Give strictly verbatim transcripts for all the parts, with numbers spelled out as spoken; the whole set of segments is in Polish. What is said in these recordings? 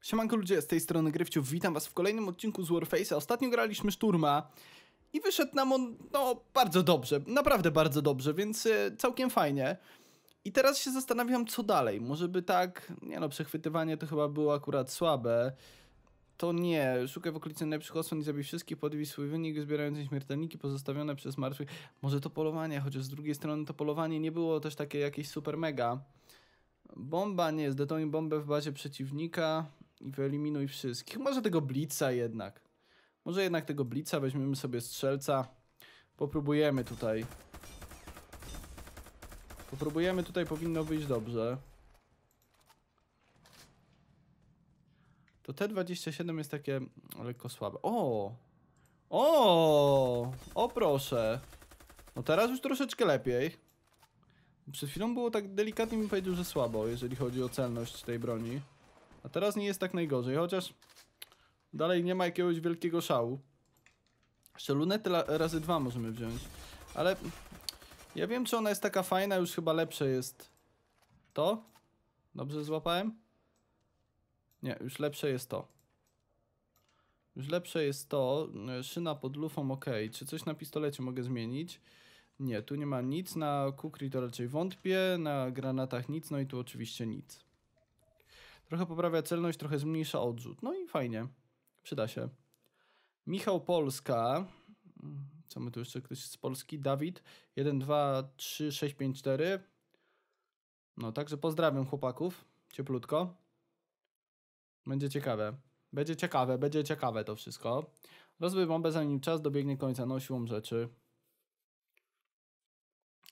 Siemanko ludzie, z tej strony Gryfciu, witam was w kolejnym odcinku z Warface'a. Ostatnio graliśmy szturma i wyszedł nam on, no, bardzo dobrze, naprawdę bardzo dobrze, więc y, całkiem fajnie. I teraz się zastanawiam, co dalej, może by tak, nie no, przechwytywanie to chyba było akurat słabe. To nie, szukaj w okolicy najlepszych osłon i zabij wszystkich, podbij swój wynik, zbierając śmiertelniki pozostawione przez martwych. Może to polowanie, chociaż z drugiej strony to polowanie nie było też takie jakieś super mega. Bomba nie jest, detonuj bombę w bazie przeciwnika i wyeliminuj wszystkich. Może tego blitza jednak. Może jednak tego blitza, weźmiemy sobie strzelca. Popróbujemy tutaj. Popróbujemy tutaj, powinno wyjść dobrze. To T dwadzieścia siedem jest takie lekko słabe. O! O! O proszę! No teraz już troszeczkę lepiej. Przed chwilą było tak delikatnie, mi powiedział, że słabo, jeżeli chodzi o celność tej broni. A teraz nie jest tak najgorzej, chociaż dalej nie ma jakiegoś wielkiego szału. Jeszcze lunety razy dwa możemy wziąć. Ale ja wiem, czy ona jest taka fajna, już chyba lepsze jest to. Dobrze złapałem? Nie, już lepsze jest to. Już lepsze jest to. Szyna pod lufą, ok. Czy coś na pistolecie mogę zmienić? Nie, tu nie ma nic. Na kukri to raczej wątpię. Na granatach nic. No i tu oczywiście nic. Trochę poprawia celność, trochę zmniejsza odrzut. No i fajnie. Przyda się. Michał Polska. Co my tu jeszcze? Ktoś z Polski? Dawid. jeden, dwa, trzy, sześć, pięć, cztery. No, także pozdrawiam chłopaków. Cieplutko. Będzie ciekawe. Będzie ciekawe, będzie ciekawe to wszystko. Rozbij bombę, zanim czas dobiegnie końca. No, siłą rzeczy.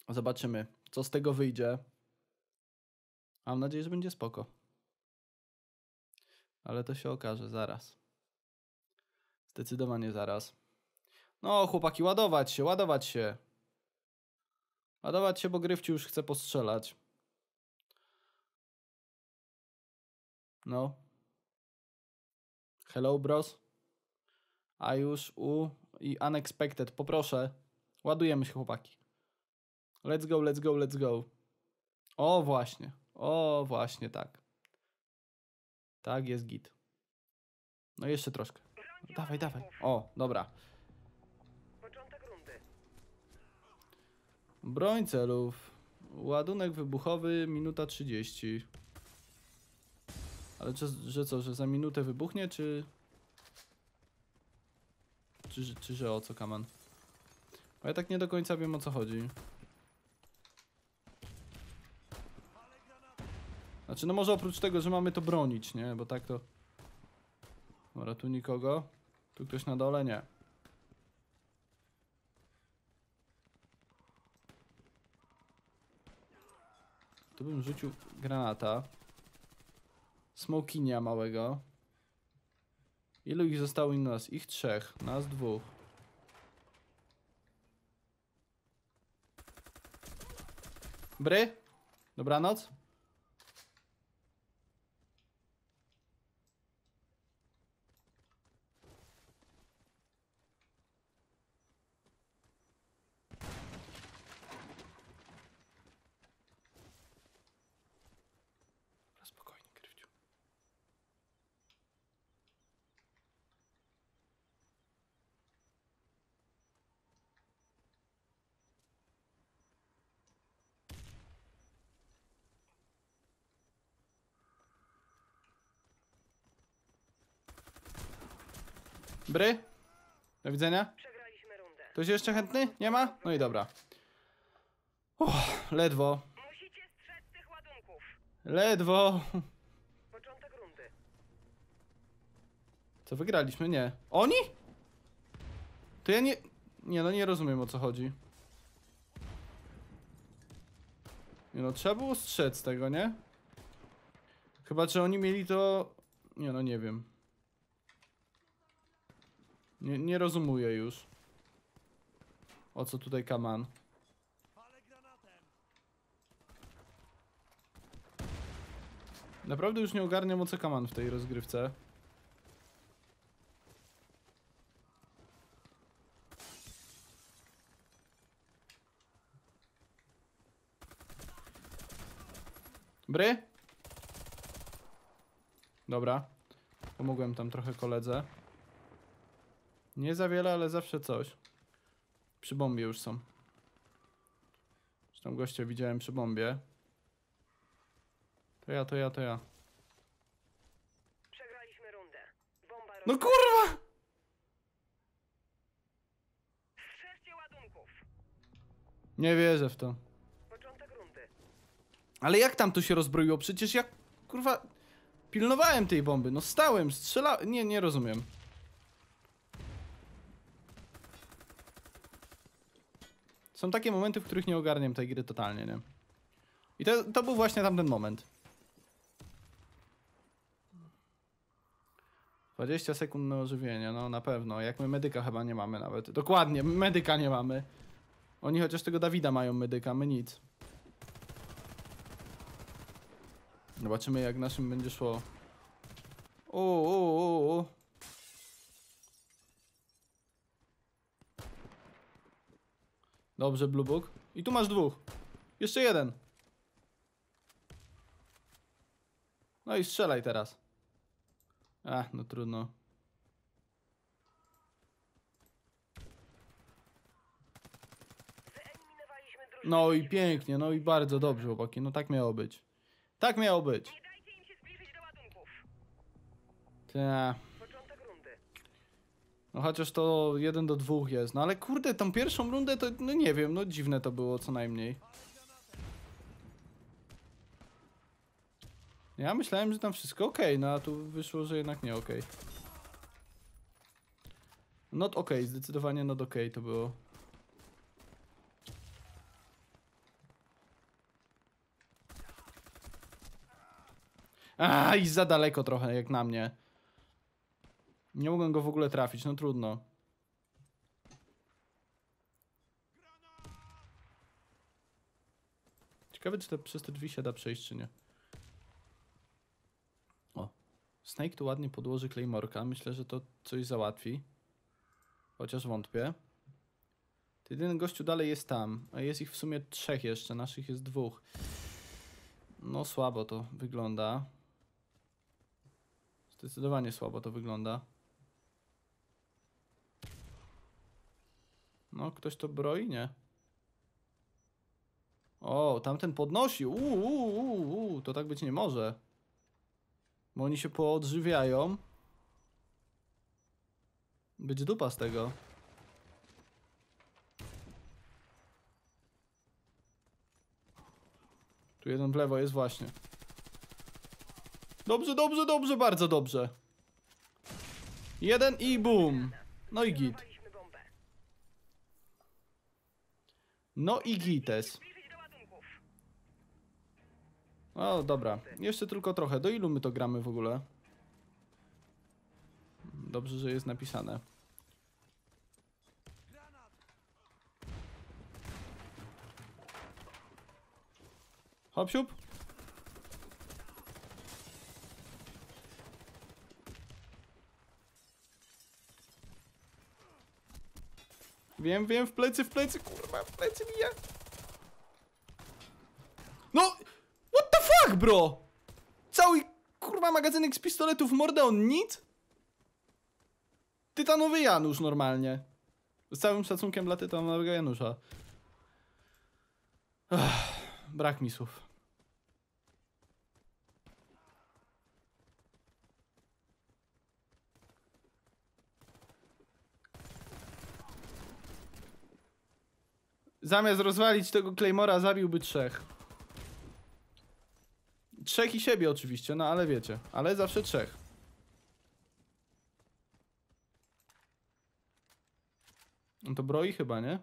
Zobaczymy, co z tego wyjdzie. Mam nadzieję, że będzie spoko. Ale to się okaże zaraz. Zdecydowanie zaraz. No, chłopaki, ładować się, ładować się. Ładować się, bo Gryfciu już chce postrzelać. No. Hello, bros. A już u... i Unexpected. Poproszę. Ładujemy się, chłopaki. Let's go, let's go, let's go. O, właśnie. O, właśnie, tak. Tak, jest git. No jeszcze troszkę. Dawaj, dawaj. O, dobra. Broń celów. Ładunek wybuchowy, minuta trzydzieści. Ale czy, że co, że za minutę wybuchnie, czy... Czy, czy że o co, kaman? Bo ja tak nie do końca wiem, o co chodzi. Znaczy, no może oprócz tego, że mamy to bronić, nie? Bo tak to... Dobra, tu nikogo. Tu ktoś na dole? Nie. Tu bym rzucił granata. Smokinia małego. Ilu ich zostało i nas? Ich trzech. Nas dwóch. Bry? Dobranoc? Bry? Do widzenia? Przegraliśmy rundę. Ktoś jeszcze chętny? Nie ma? No i dobra. Uff, ledwo. Musicie strzec tych ładunków. Ledwo. Początek rundy. Co, wygraliśmy? Nie. Oni? To ja nie... Nie, no nie rozumiem, o co chodzi. Nie no, trzeba było strzec tego, nie? Chyba, że oni mieli to... Nie no, nie wiem. Nie, nie rozumuję już. O co tutaj kaman? Naprawdę już nie ogarniam, o co kaman w tej rozgrywce. Bry? Dobra. Pomogłem tam trochę koledze. Nie za wiele, ale zawsze coś. Przy bombie już są. Zresztą gościa widziałem przy bombie. To ja, to ja, to ja. Przegraliśmy rundę. Bomba roz... No kurwa! Strzeżcie ładunków. Nie wierzę w to. Początek rundy. Ale jak tam to się rozbroiło? Przecież ja, kurwa, pilnowałem tej bomby. No stałem, strzelałem. Nie, nie rozumiem. Są takie momenty, w których nie ogarniam tej gry totalnie, nie? I to, to był właśnie tamten moment. dwadzieścia sekund na ożywienie, no na pewno. Jak my medyka chyba nie mamy nawet. Dokładnie, medyka nie mamy. Oni chociaż tego Dawida mają medyka, my nic. Zobaczymy, jak naszym będzie szło. O, o, o, o. Dobrze, Blue Book. I tu masz dwóch. Jeszcze jeden. No i strzelaj teraz. Ach, no trudno. No i pięknie, no i bardzo dobrze, chłopaki. No tak miało być. Tak miało być. Nie dajcie im się zbliżyć do ładunków. Ta. No chociaż to jeden do dwóch jest, no ale kurde, tą pierwszą rundę to, no nie wiem, no dziwne to było co najmniej. Ja myślałem, że tam wszystko okej, okay, no a tu wyszło, że jednak nie okej. Okay. Not okej, okay, zdecydowanie not okej okay to było. A i za daleko trochę, jak na mnie. Nie mogłem go w ogóle trafić, no trudno. Ciekawe, czy te, przez te drzwi się da przejść, czy nie. O. Snake tu ładnie podłoży Claymorka. Myślę, że to coś załatwi. Chociaż wątpię. Ten jeden gościu dalej jest tam. A jest ich w sumie trzech jeszcze, naszych jest dwóch. No słabo to wygląda. Zdecydowanie słabo to wygląda. No, ktoś to broi? Nie. O, tamten podnosi. Uuu, uu, uu, to tak być nie może. Bo oni się poodżywiają. Być dupa z tego. Tu jeden w lewo jest właśnie. Dobrze, dobrze, dobrze, bardzo dobrze. Jeden i boom. No i git. No i gites. O, dobra. Jeszcze tylko trochę. Do ilu my to gramy w ogóle? Dobrze, że jest napisane. Hop, siup. Wiem, wiem, w plecy, w plecy, kurwa, w plecy bije. No, what the fuck, bro? Cały, kurwa, magazynek z pistoletów, mordę, on nic? Tytanowy Janusz normalnie. Z całym szacunkiem dla tytanowego Janusza. Ach, brak mi słów. Zamiast rozwalić tego Claymora, zabiłby trzech. Trzech i siebie oczywiście, no ale wiecie. Ale zawsze trzech. No to broi chyba, nie?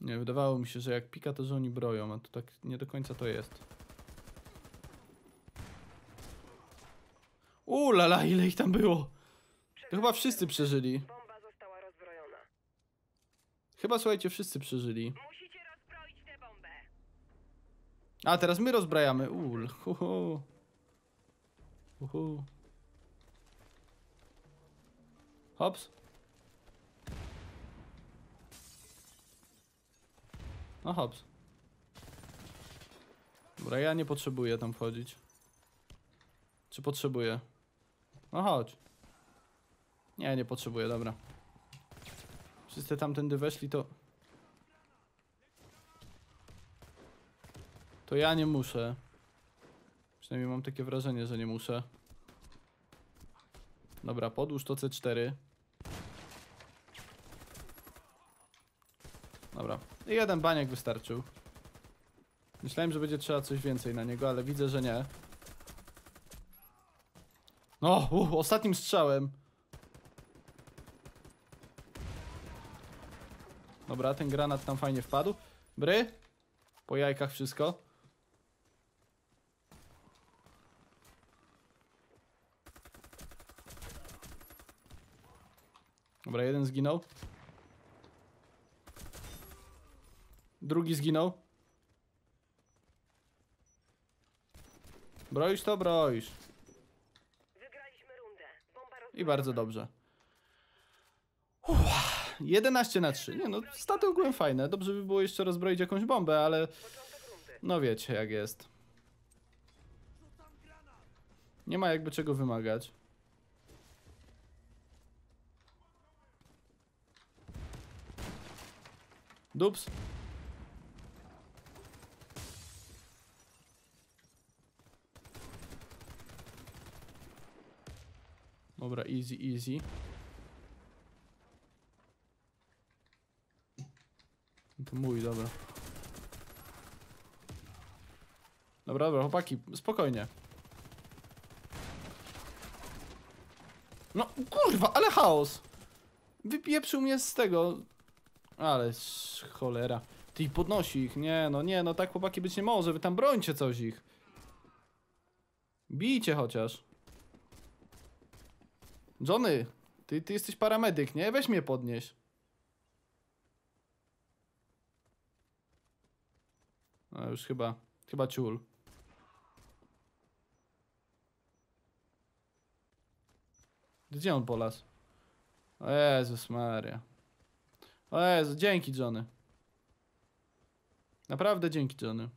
Nie, wydawało mi się, że jak pika, to że oni broją, a to tak nie do końca to jest. U la la, ile ich tam było! To chyba wszyscy przeżyli. Chyba, słuchajcie, wszyscy przeżyli. Musicie rozbroić tę bombę. A, teraz my rozbrajamy. Ul. Uhu. Uhu. Hops. No hops. Dobra, ja nie potrzebuję tam wchodzić. Czy potrzebuję? No chodź. Nie, nie potrzebuję, dobra. Wszyscy tamtędy weszli, to... To ja nie muszę. Przynajmniej mam takie wrażenie, że nie muszę. Dobra, podłóż to C cztery. Dobra, i jeden baniak wystarczył. Myślałem, że będzie trzeba coś więcej na niego, ale widzę, że nie. No, uh, ostatnim strzałem. Dobra, ten granat tam fajnie wpadł. Bry? Po jajkach wszystko. Dobra, jeden zginął. Drugi zginął. Broisz to, broisz. Wygraliśmy rundę. I bardzo dobrze. Uff. jedenaście na trzy. Nie no, staty ogółem fajne. Dobrze by było jeszcze rozbroić jakąś bombę, ale... No wiecie jak jest. Nie ma jakby czego wymagać. Dups. Dobra, easy, easy. To mój, dobra. Dobra, dobra, chłopaki, spokojnie. No, kurwa, ale chaos! Wypieprzył mnie z tego. Ale cholera. Ty ich podnosi ich, nie no, nie no, tak chłopaki być nie może, wy tam brońcie coś ich. Bijcie chociaż. Johnny, ty, ty jesteś paramedyk, nie? Weź mnie podnieś. No już chyba, chyba ciul. Gdzie on polas? O Jezus Maria. O Jezu, dzięki Johnny. Naprawdę dzięki Johnny.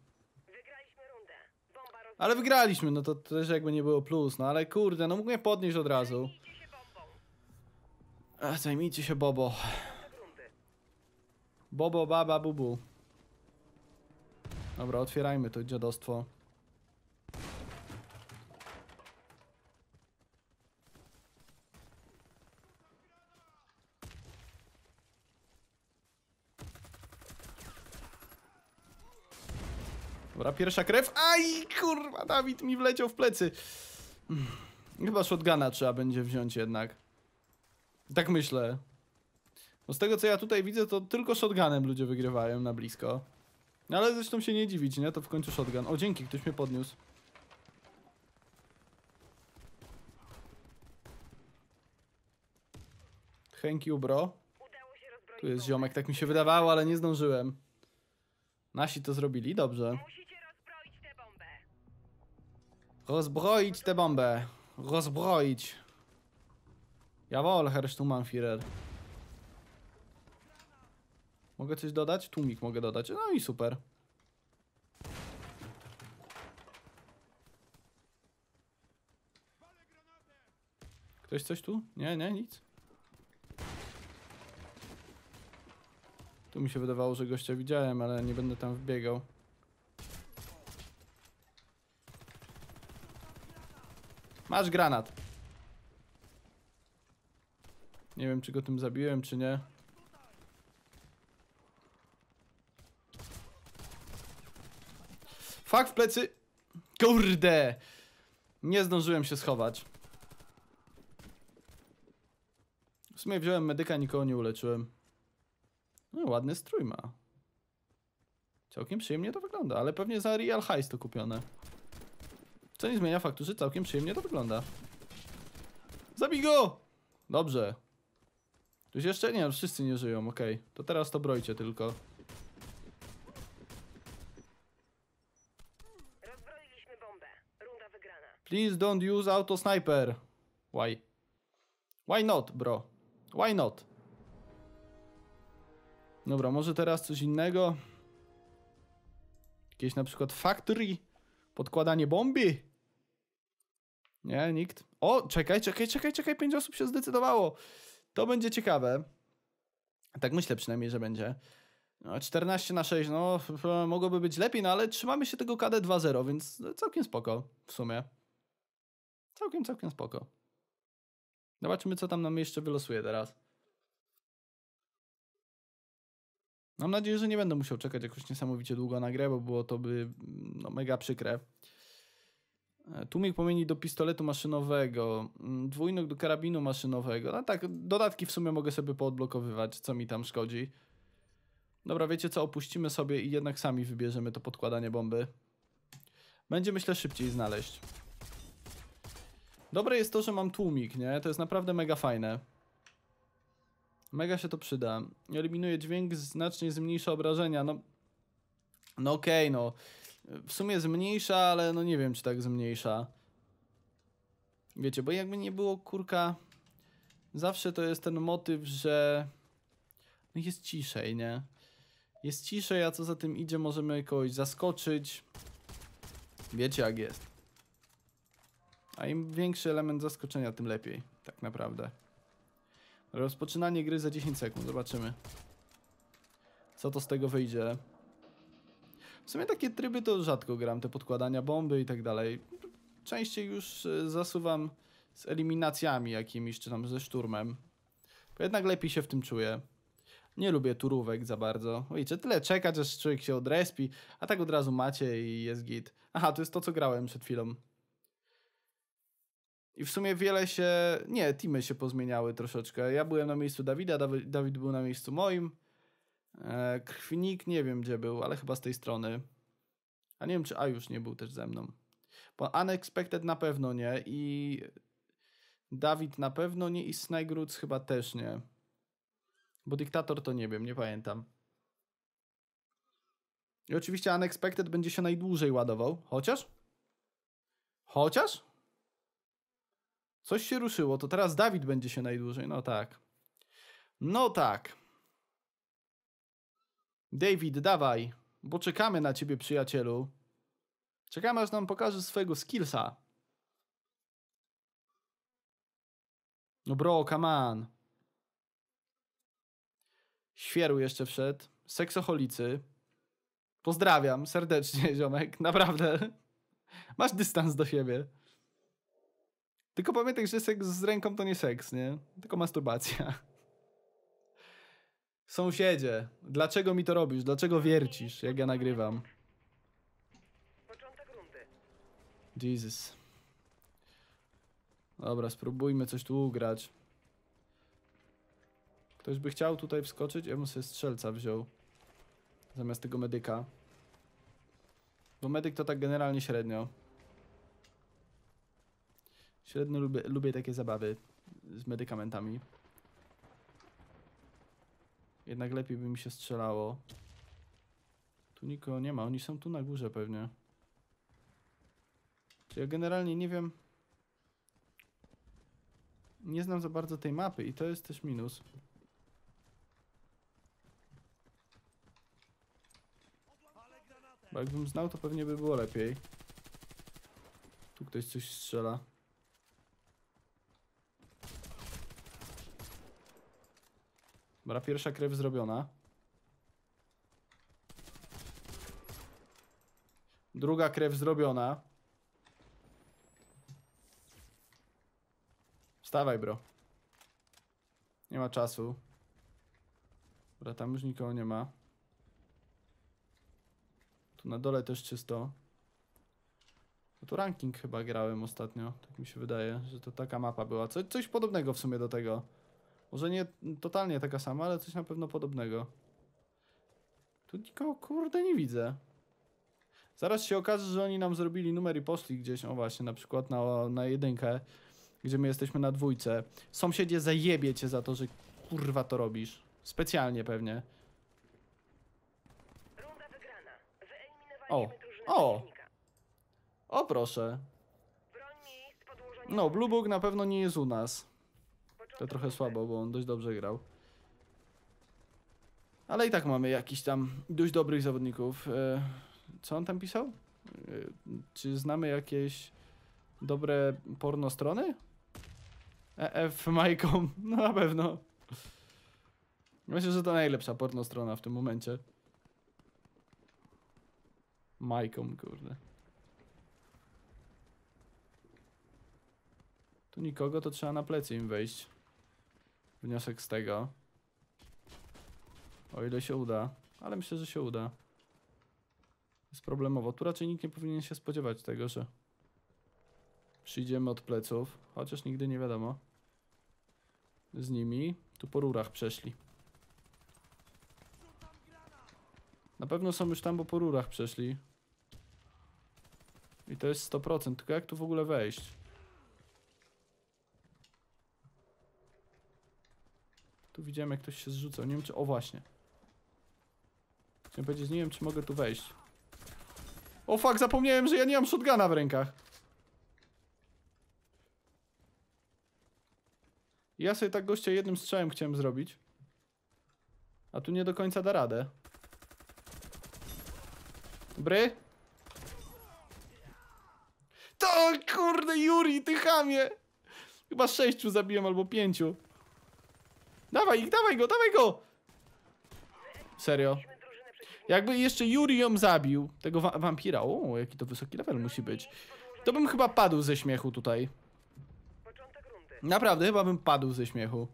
Wygraliśmy rundę. Bomba roz... Ale wygraliśmy, no to też jakby nie było plus, no ale kurde, no mógł mnie podnieść od razu. Zajmijcie się bombą. Ach, zajmijcie się Bobo. Bobo, baba, bubu. Dobra, otwierajmy to dziadostwo. Dobra, pierwsza krew. Aj, kurwa, Dawid mi wleciał w plecy. Chyba shotguna trzeba będzie wziąć jednak. Tak myślę. Bo z tego co ja tutaj widzę, to tylko shotgunem ludzie wygrywają na blisko. Ale zresztą się nie dziwić, nie? To w końcu shotgun. O, dzięki, ktoś mnie podniósł. Thank you, bro. Tu jest ziomek, tak mi się wydawało, ale nie zdążyłem. Nasi to zrobili, dobrze. Rozbroić tę bombę. Rozbroić. Jawohl, Herr Sturmführer. Mogę coś dodać? Tłumik mogę dodać. No i super. Ktoś coś tu? Nie, nie, nic. Tu mi się wydawało, że gościa widziałem, ale nie będę tam wbiegał. Masz granat. Nie wiem, czy go tym zabiłem, czy nie. Fak w plecy. Kurde. Nie zdążyłem się schować. W sumie wziąłem medyka, nikogo nie uleczyłem. No ładny strój ma. Całkiem przyjemnie to wygląda, ale pewnie za real hajs to kupione. Co nie zmienia faktu, że całkiem przyjemnie to wygląda. Zabij go! Dobrze. Tu jeszcze nie, wszyscy nie żyją, okej. Okay. To teraz to brojcie tylko. Please don't use auto sniper. Why? Why not, bro? Why not? Dobra, może teraz coś innego. Jakieś na przykład factory. Podkładanie bomby. Nie, nikt. O, czekaj, czekaj, czekaj, czekaj, pięć osób się zdecydowało. To będzie ciekawe. Tak myślę przynajmniej, że będzie. No, czternaście na sześć, no mogłoby być lepiej, no ale trzymamy się tego K D dwa zero, więc całkiem spoko w sumie. Całkiem, całkiem spoko. Zobaczymy, co tam nam jeszcze wylosuje teraz. Mam nadzieję, że nie będę musiał czekać jakoś niesamowicie długo na grę, bo było to by no, mega przykre. Tłumik płomieni do pistoletu maszynowego, dwójnóg do karabinu maszynowego. No tak, dodatki w sumie mogę sobie poodblokowywać, co mi tam szkodzi. Dobra, wiecie co, opuścimy sobie i jednak sami wybierzemy to podkładanie bomby. Będzie, myślę, szybciej znaleźć. Dobre jest to, że mam tłumik, nie? To jest naprawdę mega fajne. Mega się to przyda. Eliminuje dźwięk, znacznie zmniejsza obrażenia. No, no okej, okay, no. W sumie zmniejsza, ale no nie wiem, czy tak zmniejsza. Wiecie, bo jakby nie było, kurka, zawsze to jest ten motyw, że no jest ciszej, nie? Jest ciszej, a co za tym idzie, możemy kogoś zaskoczyć. Wiecie, jak jest. A im większy element zaskoczenia, tym lepiej, tak naprawdę. Rozpoczynanie gry za dziesięć sekund, zobaczymy, co to z tego wyjdzie. W sumie takie tryby to rzadko gram, te podkładania bomby i tak dalej. Częściej już zasuwam z eliminacjami jakimiś, czy tam ze szturmem. Bo jednak lepiej się w tym czuję. Nie lubię turówek za bardzo. Ojcze, tyle czekać, aż człowiek się odrespi, a tak od razu macie i jest git. Aha, to jest to, co grałem przed chwilą. I w sumie wiele się... Nie, teamy się pozmieniały troszeczkę. Ja byłem na miejscu Dawida, Dawi- Dawid był na miejscu moim. Eee, Krwinik nie wiem, gdzie był, ale chyba z tej strony. A nie wiem, czy A już nie był też ze mną. Bo Unexpected na pewno nie i... Dawid na pewno nie i Snajgrudz chyba też nie. Bo Dyktator to nie wiem, nie pamiętam. I oczywiście Unexpected będzie się najdłużej ładował. Chociaż? Chociaż? Coś się ruszyło, to teraz Dawid będzie się najdłużej. No tak. No tak. David, dawaj. Bo czekamy na ciebie, przyjacielu. Czekamy, aż nam pokażesz swojego skillsa. No bro, come on. Świeru jeszcze wszedł. Seksoholicy. Pozdrawiam serdecznie, ziomek. Naprawdę. Masz dystans do siebie. Tylko pamiętaj, że seks z ręką to nie seks, nie? Tylko masturbacja. Sąsiedzie, dlaczego mi to robisz? Dlaczego wiercisz, jak ja nagrywam? Początek rundy. Jesus. Dobra, spróbujmy coś tu ugrać. Ktoś by chciał tutaj wskoczyć? Ja bym sobie strzelca wziął. Zamiast tego medyka. Bo medyk to tak generalnie średnio. Średnio lubię, lubię takie zabawy z medykamentami. Jednak lepiej by mi się strzelało. Tu nikogo nie ma, oni są tu na górze pewnie. Ja generalnie nie wiem... Nie znam za bardzo tej mapy i to jest też minus. Bo jakbym znał, to pewnie by było lepiej. Tu ktoś coś strzela. Dobra, pierwsza krew zrobiona. Druga krew zrobiona. Wstawaj, bro. Nie ma czasu. Dobra, tam już nikogo nie ma. Tu na dole też czysto. No tu ranking chyba grałem ostatnio. Tak mi się wydaje, że to taka mapa była. Co, coś podobnego w sumie do tego. Może nie totalnie taka sama, ale coś na pewno podobnego. Tu nikogo, kurde, nie widzę. Zaraz się okaże, że oni nam zrobili numer i poszli gdzieś, o właśnie, na przykład na, na jedynkę, gdzie my jesteśmy na dwójce. Sąsiedzie, zajebie cię za to, że kurwa to robisz. Specjalnie pewnie. Runda wygrana. O, o, o proszę. No, Blue Book na pewno nie jest u nas. To trochę słabo, bo on dość dobrze grał. Ale i tak mamy jakiś tam dość dobrych zawodników. Co on tam pisał? Czy znamy jakieś dobre porno strony? E F Majkom, no na pewno. Myślę, że to najlepsza porno strona w tym momencie. Majkom, kurde. Tu nikogo, to trzeba na plecy im wejść. Wniosek z tego. O ile się uda, ale myślę, że się uda. Jest problemowo, tu raczej nikt nie powinien się spodziewać tego, że przyjdziemy od pleców, chociaż nigdy nie wiadomo. Z nimi, tu po rurach przeszli. Na pewno są już tam, bo po rurach przeszli. I to jest sto procent, tylko jak tu w ogóle wejść? Tu widziałem, jak ktoś się zrzucał, nie wiem czy... O właśnie. Chciałem powiedzieć, nie wiem czy mogę tu wejść. O fuck, zapomniałem, że ja nie mam shotguna w rękach. Ja sobie tak gościa jednym strzałem chciałem zrobić. A tu nie do końca da radę. Dobry? To kurde Yuri, ty chamie! Chyba sześciu zabiłem albo pięciu. Dawaj ich, dawaj go, dawaj go! Serio. Jakby jeszcze Yuri ją zabił, tego wa wampira, o jaki to wysoki level musi być. To bym chyba padł ze śmiechu tutaj. Naprawdę, chyba bym padł ze śmiechu.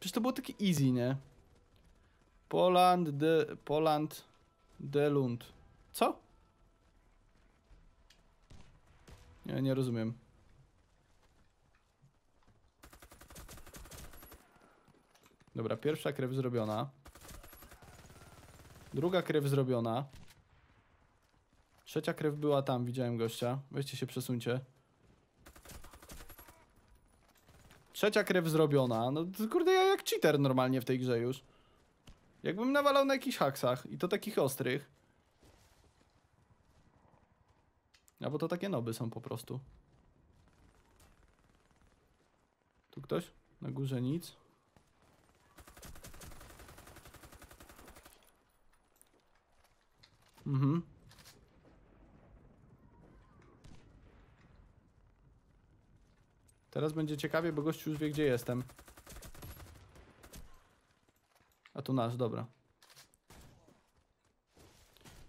Przecież to było takie easy, nie? Poland de... Poland de Lund. Co? Nie, nie rozumiem. Dobra, pierwsza krew zrobiona. Druga krew zrobiona. Trzecia krew była tam, widziałem gościa. Weźcie się, przesuńcie. Trzecia krew zrobiona. No kurde, ja jak cheater normalnie w tej grze już. Jakbym nawalał na jakichś haksach. I to takich ostrych. A bo to takie noby są po prostu. Tu ktoś? Na górze nic. Mhm. Teraz będzie ciekawie, bo gość już wie, gdzie jestem. A tu nasz, dobra.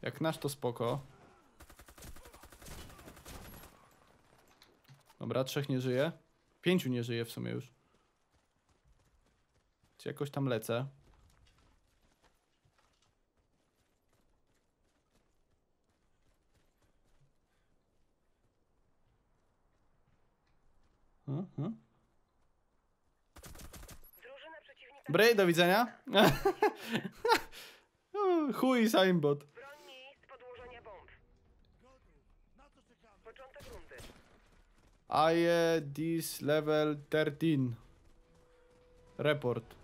Jak nasz, to spoko. Dobra, trzech nie żyje. Pięciu nie żyje w sumie już. Czy jakoś tam lecę? Mhm. Brej, do widzenia. Chuj, Saimbot. Broń miejsc podłożenia bomb. Początek rundy. I uh, this level thirteen. Report.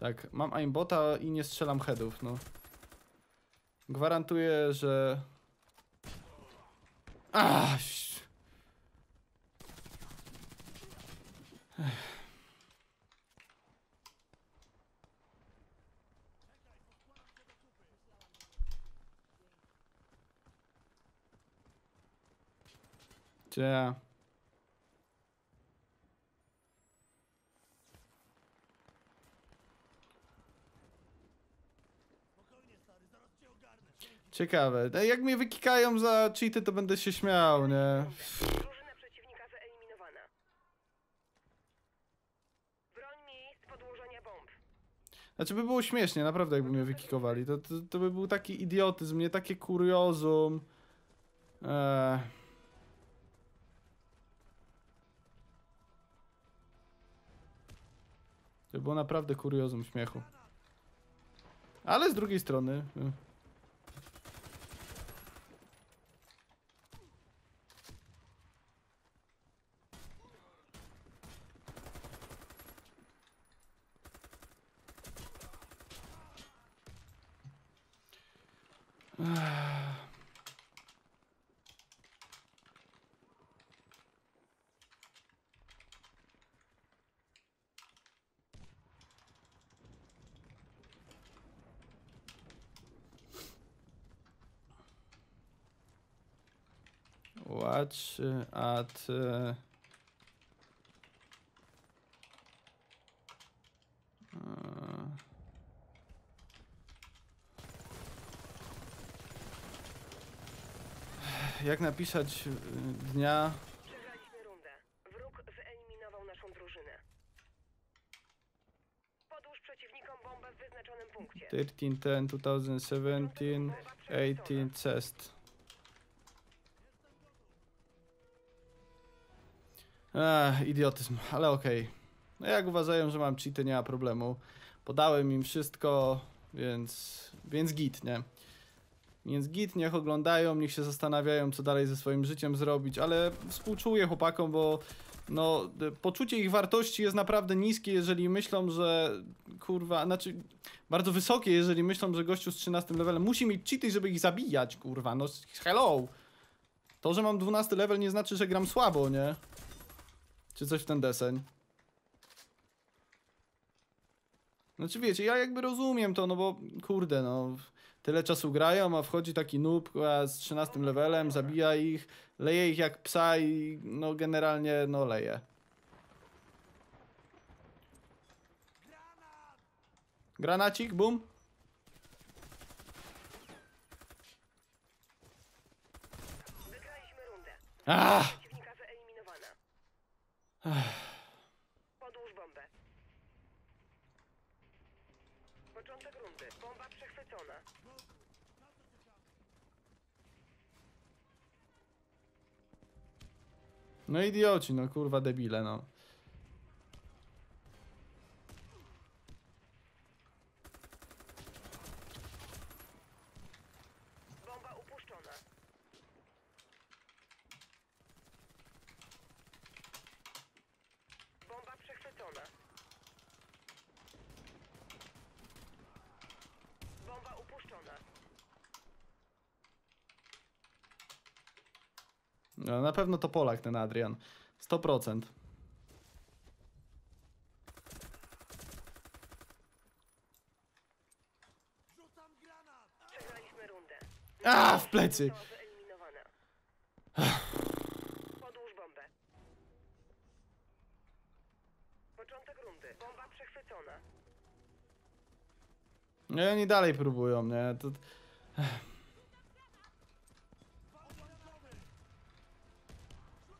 Tak, mam aimbota i nie strzelam headów, no. Gwarantuję, że... Ach! Cie... Ciekawe. Jak mnie wykikają za cheaty, to będę się śmiał, nie? Drużyna przeciwnika wyeliminowana. Broń miejsc podłożenia bomb. Znaczy by było śmiesznie, naprawdę, jakby mnie wykikowali. To, to, to by był taki idiotyzm, nie takie kuriozum. Eee... To było naprawdę kuriozum śmiechu. Ale z drugiej strony... Watch at uh, uh, jak napisać dnia? Przegraliśmy rundę. Wróg wyeliminował naszą drużynę. Podłóż przeciwnikom bombę w wyznaczonym punkcie. thirteen ten twenty seventeen eighteen chest. Ech, idiotyzm, ale okej. Okay. No jak uważają, że mam cheaty, nie ma problemu. Podałem im wszystko, więc... Więc git, nie? Więc git, niech oglądają, niech się zastanawiają, co dalej ze swoim życiem zrobić, ale współczuję chłopakom, bo... No, poczucie ich wartości jest naprawdę niskie, jeżeli myślą, że... Kurwa, znaczy... Bardzo wysokie, jeżeli myślą, że gościu z trzynastym levelem musi mieć cheaty, żeby ich zabijać, kurwa, no hello! To, że mam dwunasty level nie znaczy, że gram słabo, nie? Czy coś w ten deseń. Znaczy wiecie, ja jakby rozumiem to, no bo kurde no. Tyle czasu grają, a wchodzi taki noob z trzynastym levelem, zabija ich, leje ich jak psa i no generalnie no leje. Granacik, bum. Wygraliśmy rundę. Ach! Podłóż bombę. Początek rundy. Bomba przechwycona. No idioci, no kurwa debile, no. No, na pewno to Polak ten Adrian. sto procent. Przegraliśmy rundę. A, w plecy! Podłóż bombę. Początek rundy. Bomba przechwycona. Nie, oni dalej próbują, nie? To...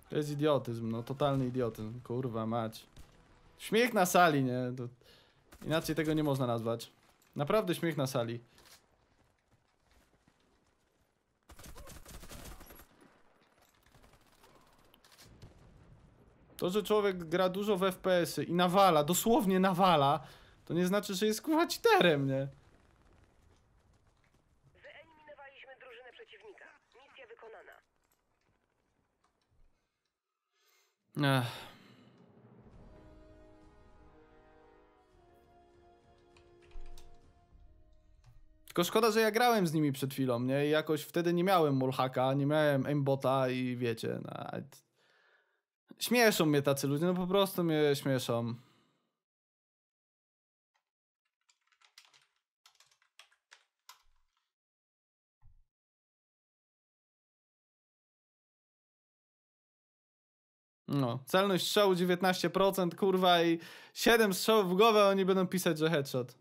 To jest idiotyzm, no totalny idiotyzm, kurwa mać. Śmiech na sali, nie? To... Inaczej tego nie można nazwać. Naprawdę śmiech na sali. To, że człowiek gra dużo w F P S-y i nawala, dosłownie nawala, to nie znaczy, że jest kurwa cheaterem, nie? Wyeliminowaliśmy drużynę przeciwnika. Misja wykonana. Ech. Tylko szkoda, że ja grałem z nimi przed chwilą, nie? I jakoś wtedy nie miałem mulhaka, nie miałem aimbota i wiecie, no... Śmieszą mnie tacy ludzie, no po prostu mnie śmieszą. No, celność strzału dziewiętnaście procent, kurwa, i siedem strzałów w głowę, oni będą pisać, że headshot.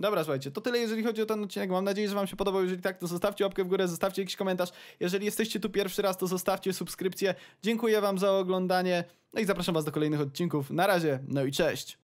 Dobra, słuchajcie, to tyle, jeżeli chodzi o ten odcinek. Mam nadzieję, że wam się podobał. Jeżeli tak, to zostawcie łapkę w górę, zostawcie jakiś komentarz. Jeżeli jesteście tu pierwszy raz, to zostawcie subskrypcję. Dziękuję wam za oglądanie. No i zapraszam was do kolejnych odcinków. Na razie, no i cześć!